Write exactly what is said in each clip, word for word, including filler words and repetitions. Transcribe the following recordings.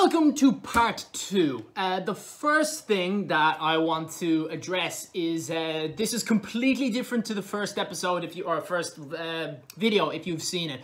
Welcome to part two. Uh, the first thing that I want to address is uh, this is completely different to the first episode if you or first uh, video if you've seen it.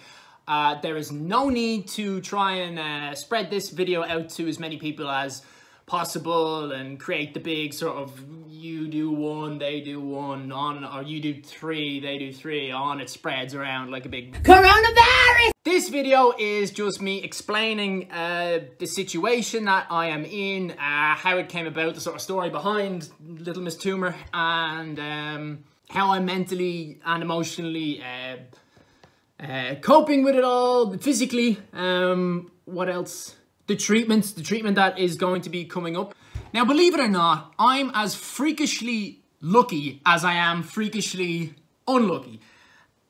Uh, there is no need to try and uh, spread this video out to as many people as possible and create the big sort of you do one, they do one, on or you do three, they do three, on it spreads around like a big coronavirus. This video is just me explaining uh, the situation that I am in, uh, how it came about, the sort of story behind Little Miss Tumor, and um, how I'm mentally and emotionally uh, uh, coping with it all, physically. Um, what else? The treatments, the treatment that is going to be coming up. Now, believe it or not, I'm as freakishly lucky as I am freakishly unlucky.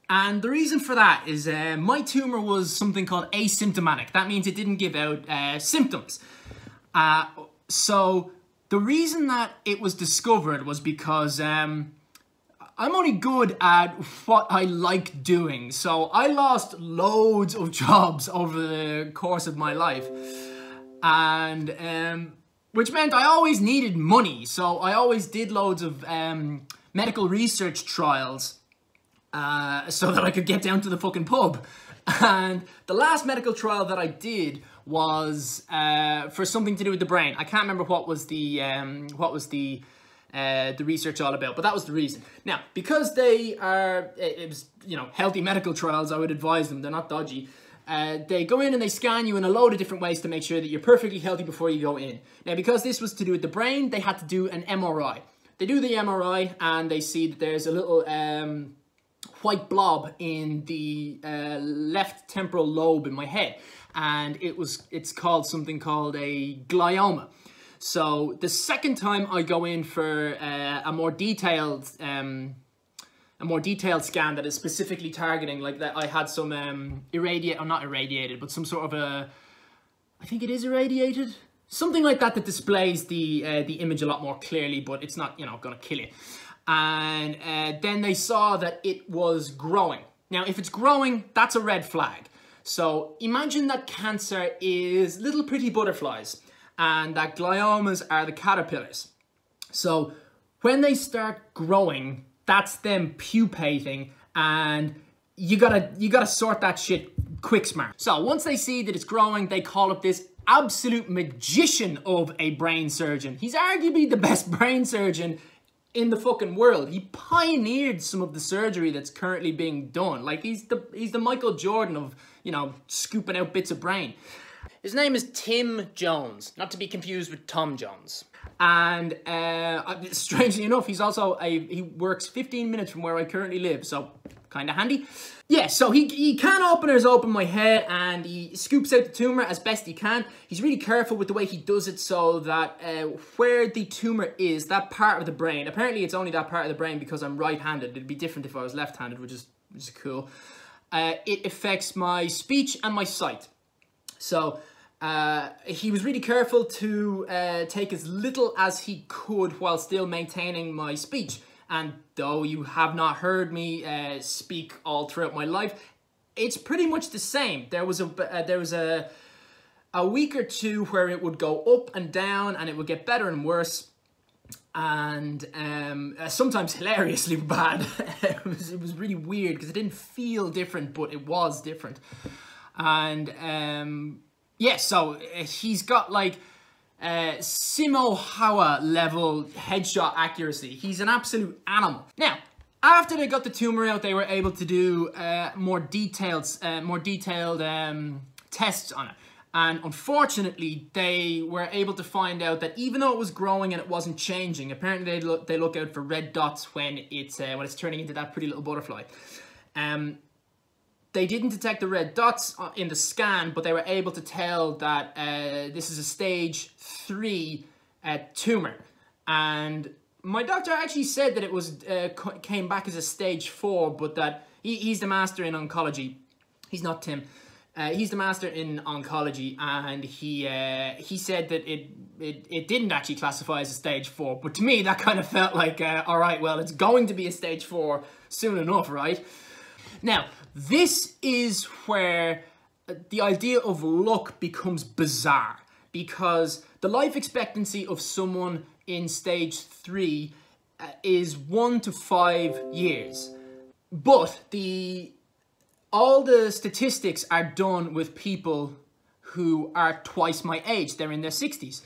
And the reason for that is uh, my tumor was something called asymptomatic. That means it didn't give out uh, symptoms. Uh, so the reason that it was discovered was because um, I'm only good at what I like doing. So I lost loads of jobs over the course of my life. And um, which meant I always needed money. So I always did loads of um, medical research trials. Uh, so that I could get down to the fucking pub. And the last medical trial that I did was uh, for something to do with the brain. I can't remember what was the um, what was the uh, the research all about, but that was the reason. Now, because they are it, it was you know healthy medical trials, I would advise them. They're not dodgy. Uh, they go in and they scan you in a load of different ways to make sure that you're perfectly healthy before you go in. Now, because this was to do with the brain, they had to do an M R I. They do the M R I and they see that there's a little Um, white blob in the uh, left temporal lobe in my head, and it was it's called something called a glioma. So the second time I go in for uh, a more detailed um, a more detailed scan that is specifically targeting, like that I had some um, irradiate or not irradiated, but some sort of a I think it is irradiated something like that that displays the uh, the image a lot more clearly, but it's not you know gonna kill you. And uh, then they saw that it was growing. Now, if it's growing, that's a red flag. So imagine that cancer is little pretty butterflies and that gliomas are the caterpillars. So when they start growing, that's them pupating, and you gotta, you gotta sort that shit quick smart. So once they see that it's growing, they call up this absolute magician of a brain surgeon. He's arguably the best brain surgeon in the fucking world. He pioneered some of the surgery that's currently being done. Like, he's the he's the Michael Jordan of, you know, scooping out bits of brain. His name is Tim Jones, not to be confused with Tom Jones. And uh, strangely enough, he's also a he works fifteen minutes from where I currently live, so kind of handy. Yeah, so he, he can openers open my head and he scoops out the tumor as best he can. He's really careful with the way he does it so that uh, where the tumor is, that part of the brain, apparently it's only that part of the brain because I'm right-handed. It'd be different if I was left-handed, which is, which is cool. Uh, it affects my speech and my sight. So uh, he was really careful to uh, take as little as he could while still maintaining my speech. And though you have not heard me uh, speak all throughout my life, it's pretty much the same. There was a uh, there was a a week or two where it would go up and down, and it would get better and worse, and um, uh, sometimes hilariously bad. it was it was really weird because it didn't feel different, but it was different. And um, yeah, so he's got like Uh, Simo Hawa level headshot accuracy. He's an absolute animal. Now, after they got the tumor out, they were able to do uh, more detailed, uh, more detailed um, tests on it. And unfortunately, they were able to find out that even though it was growing and it wasn't changing, apparently they look, they look out for red dots when it's uh, when it's turning into that pretty little butterfly. Um, They didn't detect the red dots in the scan, but they were able to tell that uh, this is a stage three uh, tumor. And my doctor actually said that it was uh, came back as a stage four, but that he, he's the master in oncology. He's not Tim. Uh, he's the master in oncology, and he uh, he said that it, it it didn't actually classify as a stage four. But to me, that kind of felt like, uh, all right, well, it's going to be a stage four soon enough, right? Now, this is where the idea of luck becomes bizarre. because the life expectancy of someone in stage three uh, is one to five years. But the all the statistics are done with people who are twice my age. They're in their sixties.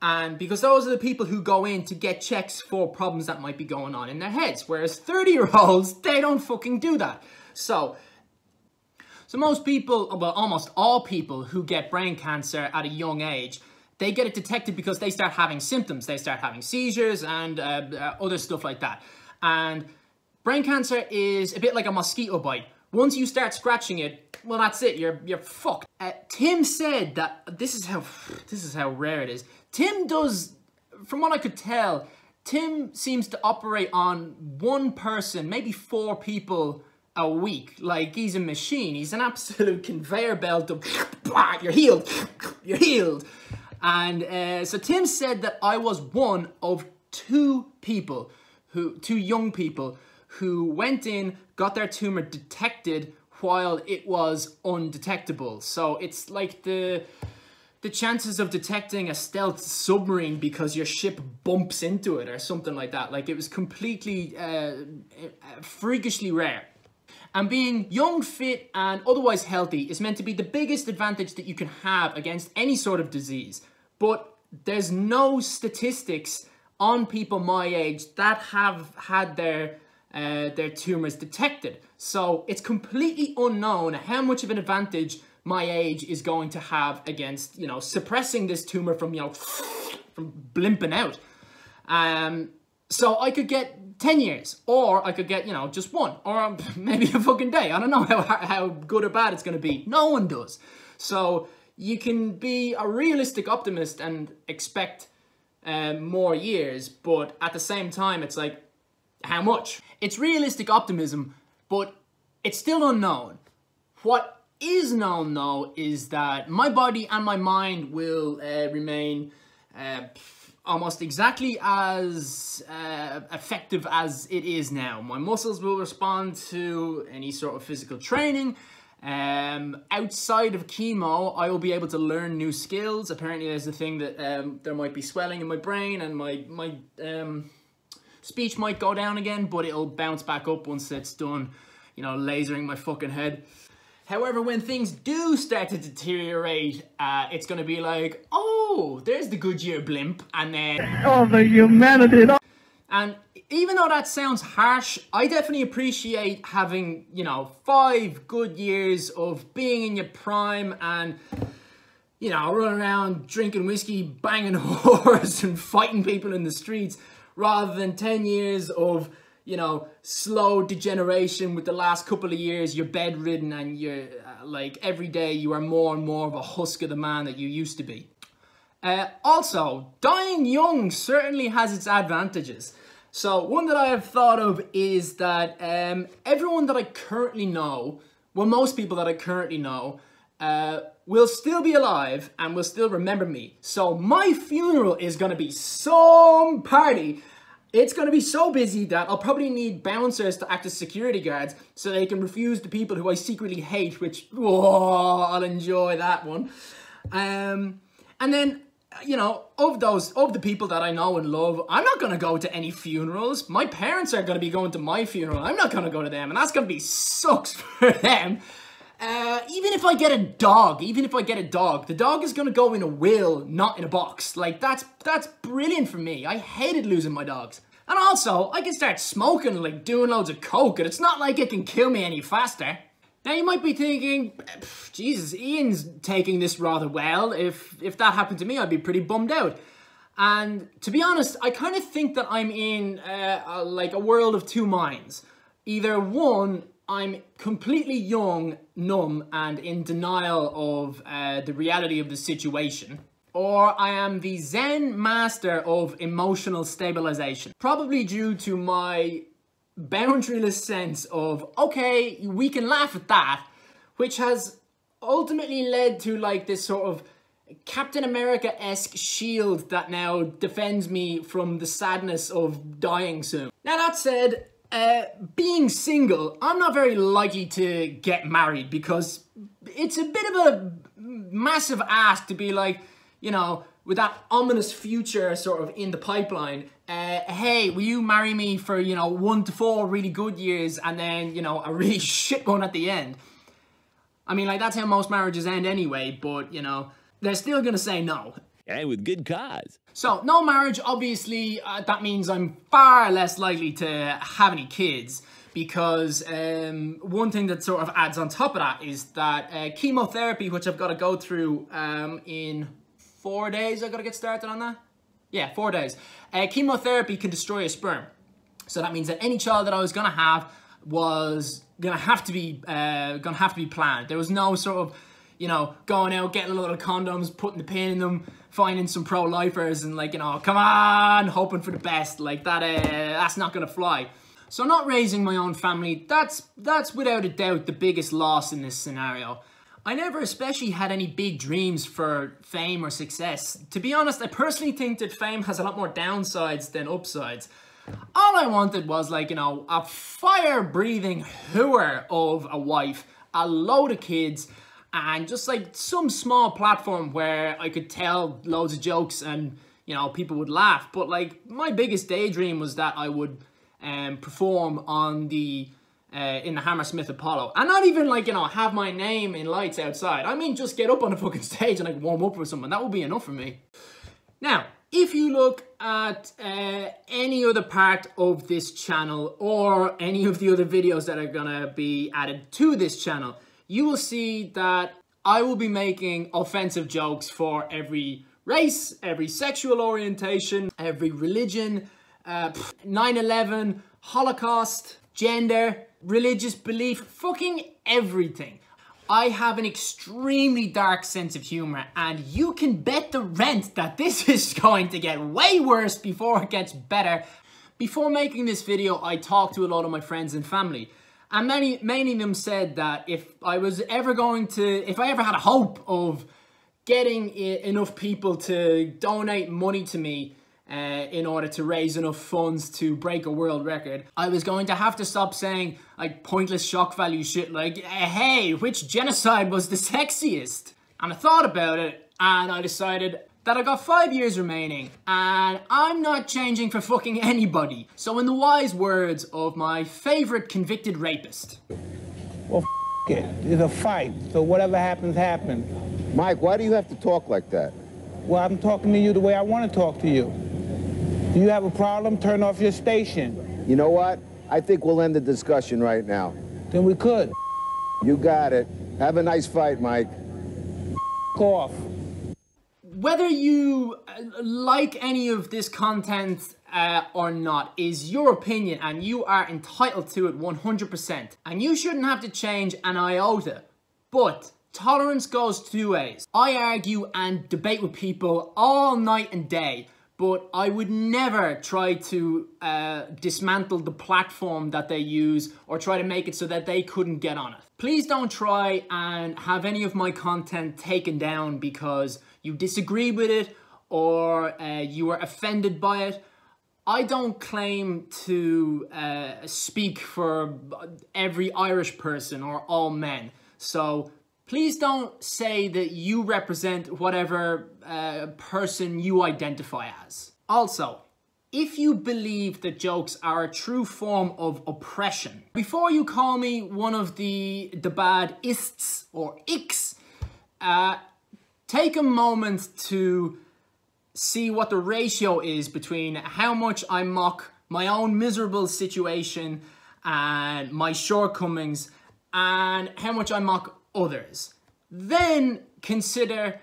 And because those are the people who go in to get checks for problems that might be going on in their heads. Whereas thirty-year-olds, they don't fucking do that. So, so most people, well, almost all people who get brain cancer at a young age, they get it detected because they start having symptoms. They start having seizures and uh, uh, other stuff like that. And brain cancer is a bit like a mosquito bite. Once you start scratching it, well, that's it. You're you're fucked. Uh, Tim said that this is how this is how rare it is. Tim does, from what I could tell, Tim seems to operate on one person, maybe four people a week. Like, he's a machine. He's an absolute conveyor belt of, you're healed, you're healed. And uh, so Tim said that I was one of two people, who two young people, who went in, got their tumor detected while it was undetectable. So it's like the... the chances of detecting a stealth submarine because your ship bumps into it or something like that. Like, it was completely uh, freakishly rare. And being young, fit and otherwise healthy is meant to be the biggest advantage that you can have against any sort of disease. But there's no statistics on people my age that have had their, uh, their tumours detected. So it's completely unknown how much of an advantage my age is going to have against, you know, suppressing this tumor from, you know, from blimping out. Um, so I could get ten years, or I could get, you know, just one, or maybe a fucking day. I don't know how, how good or bad it's going to be. No one does. So you can be a realistic optimist and expect uh, more years, but at the same time, it's like, how much? It's realistic optimism, but it's still unknown. What is known though is that my body and my mind will uh, remain uh, almost exactly as uh, effective as it is now. My muscles will respond to any sort of physical training. Um, outside of chemo, I will be able to learn new skills. Apparently there's the thing that um, there might be swelling in my brain and my, my um, speech might go down again, but it'll bounce back up once it's done, you know, lasering my fucking head. However, when things do start to deteriorate, uh, it's going to be like, oh, there's the Goodyear blimp, and then... oh, the humanity! And even though that sounds harsh, I definitely appreciate having, you know, five good years of being in your prime and, you know, running around drinking whiskey, banging whores and fighting people in the streets, rather than ten years of... you know, slow degeneration with the last couple of years, you're bedridden and you're uh, like every day you are more and more of a husk of the man that you used to be. Uh, also, dying young certainly has its advantages. So one that I have thought of is that um, everyone that I currently know, well, most people that I currently know, uh, will still be alive and will still remember me. So my funeral is going to be some party. It's going to be so busy that I'll probably need bouncers to act as security guards so they can refuse the people who I secretly hate, which, whoa, I'll enjoy that one. Um, and then, you know, of those, of the people that I know and love, I'm not going to go to any funerals. My parents are going to be going to my funeral. I'm not going to go to them, and that's going to be sucks for them. Uh, even if I get a dog, even if I get a dog, the dog is going to go in a will, not in a box. Like, that's that's brilliant for me. I hated losing my dogs. And also, I can start smoking, like, doing loads of coke, and it's not like it can kill me any faster. Now, you might be thinking, Jesus, Ian's taking this rather well. If, if that happened to me, I'd be pretty bummed out. And to be honest, I kind of think that I'm in, uh, a, like, a world of two minds. Either one... I'm completely young, numb, and in denial of uh, the reality of the situation. Or I am the Zen master of emotional stabilization. Probably due to my boundaryless sense of, okay, we can laugh at that, which has ultimately led to like this sort of Captain America-esque shield that now defends me from the sadness of dying soon. Now that said, Uh, being single, I'm not very likely to get married because it's a bit of a massive ask to be like, you know, with that ominous future sort of in the pipeline, uh, hey, will you marry me for, you know, one to four really good years and then, you know, a really shit one at the end? I mean, like, that's how most marriages end anyway, but, you know, they're still gonna say no. And with good cause. So, no marriage, obviously, uh, that means I'm far less likely to have any kids, because um, one thing that sort of adds on top of that is that uh, chemotherapy, which I've got to go through um, in four days, I've got to get started on that? Yeah, four days. Uh, chemotherapy can destroy a sperm. So that means that any child that I was gonna have was gonna have to be, uh, gonna have to be planned. There was no sort of, you know, going out, getting a lot of condoms, putting the pin in them, finding some pro-lifers and, like, you know, come on, hoping for the best. Like, that, uh, that's not gonna fly. So not raising my own family, that's, that's without a doubt the biggest loss in this scenario. I never especially had any big dreams for fame or success. To be honest, I personally think that fame has a lot more downsides than upsides. All I wanted was, like, you know, a fire-breathing hooer of a wife, a load of kids, and just, like, some small platform where I could tell loads of jokes and, you know, people would laugh. But, like, my biggest daydream was that I would um, perform on the, uh, in the Hammersmith Apollo. And not even, like, you know, have my name in lights outside. I mean, just get up on the fucking stage and, like, warm up with someone. That would be enough for me. Now, if you look at uh, any other part of this channel or any of the other videos that are gonna be added to this channel, you will see that I will be making offensive jokes for every race, every sexual orientation, every religion, uh, nine eleven, Holocaust, gender, religious belief, fucking everything. I have an extremely dark sense of humor, and you can bet the rent that this is going to get way worse before it gets better. Before making this video, I talked to a lot of my friends and family. And many, many of them said that if I was ever going to, if I ever had a hope of getting enough people to donate money to me uh, in order to raise enough funds to break a world record, I was going to have to stop saying, like, pointless shock value shit like, hey, which genocide was the sexiest? And I thought about it, and I decided that I got five years remaining, and I'm not changing for fucking anybody. So in the wise words of my favorite convicted rapist. Well, f*** it. It's a fight, so whatever happens, happens. Mike, why do you have to talk like that? Well, I'm talking to you the way I want to talk to you. Do you have a problem? Turn off your station. You know what? I think we'll end the discussion right now. Then we could. You got it. Have a nice fight, Mike. F*** off. Whether you like any of this content uh, or not is your opinion, and you are entitled to it one hundred percent. And you shouldn't have to change an iota. But tolerance goes two ways. I argue and debate with people all night and day, but I would never try to uh, dismantle the platform that they use or try to make it so that they couldn't get on it. Please don't try and have any of my content taken down because you disagree with it or uh, you were offended by it. I don't claim to uh, speak for every Irish person or all men. So please don't say that you represent whatever uh, person you identify as. Also, if you believe that jokes are a true form of oppression, before you call me one of the, the bad ists or icks, uh, take a moment to see what the ratio is between how much I mock my own miserable situation and my shortcomings and how much I mock others. Then consider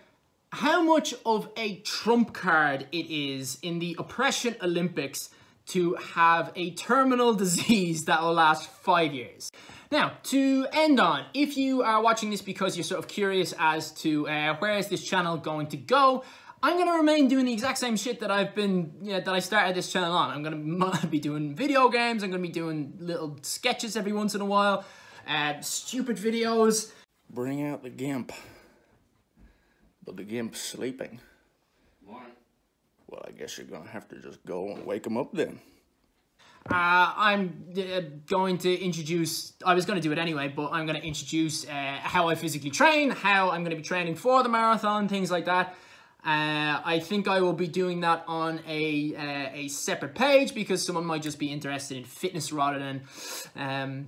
how much of a trump card it is in the oppression Olympics to have a terminal disease that will last five years. Now, to end on, if you are watching this because you're sort of curious as to uh, where is this channel going to go, I'm going to remain doing the exact same shit that I've been, you know, that I started this channel on. I'm going to be doing video games, I'm going to be doing little sketches every once in a while, uh, stupid videos. Bring out the gimp. But the gimp's sleeping. Morning. Well, I guess you're going to have to just go and wake him up then. Uh, I'm uh, going to introduce, I was going to do it anyway, but I'm going to introduce uh, how I physically train, how I'm going to be training for the marathon, things like that. Uh, I think I will be doing that on a uh, a separate page, because someone might just be interested in fitness rather than um,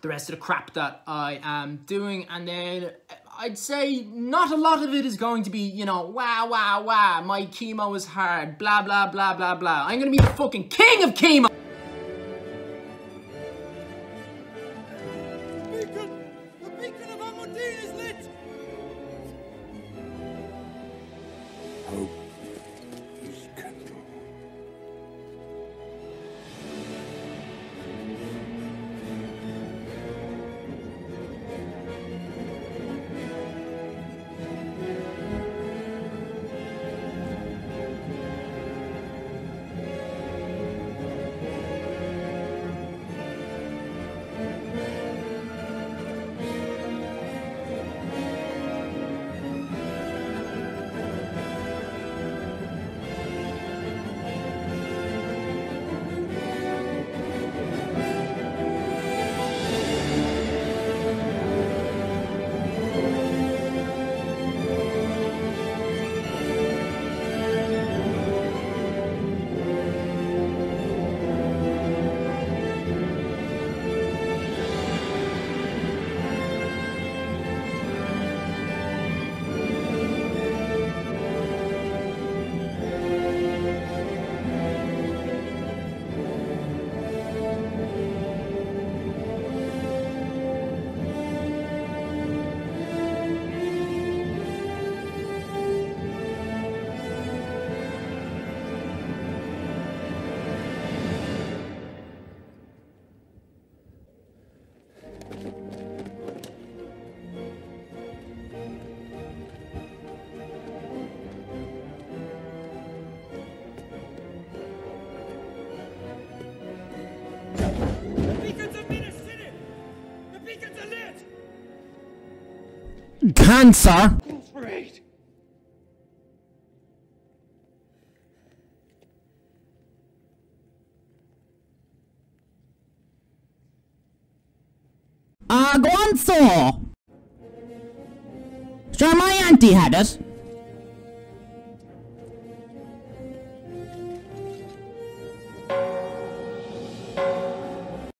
the rest of the crap that I am doing. And then I'd say not a lot of it is going to be, you know, wow, wow, wow, my chemo is hard, blah, blah, blah, blah, blah. I'm going to be the fucking king of chemo. The beacon, the beacon of Amundine is lit. Hope is kindled. Cancer! Great. Ah, go on, so. Sure, my auntie had it.